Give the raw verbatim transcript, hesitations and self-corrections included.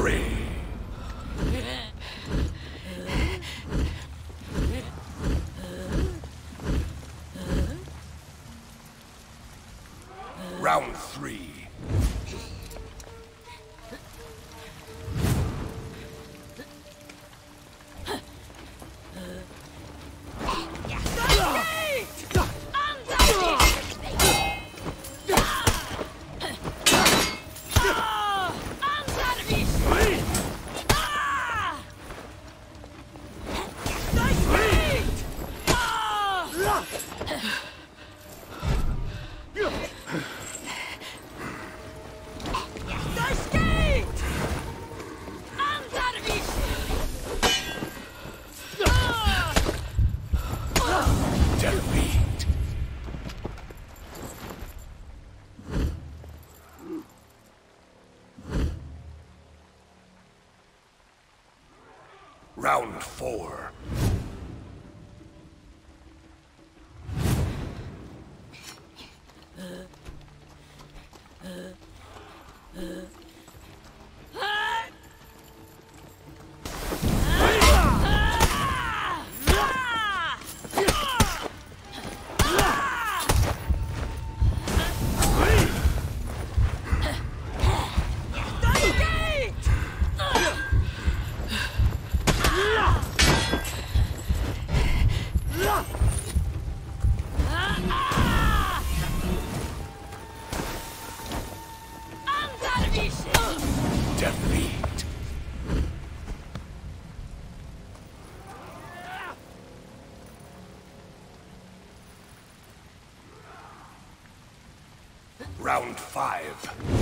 Fury! Round three. Round four. Defeat. Round five.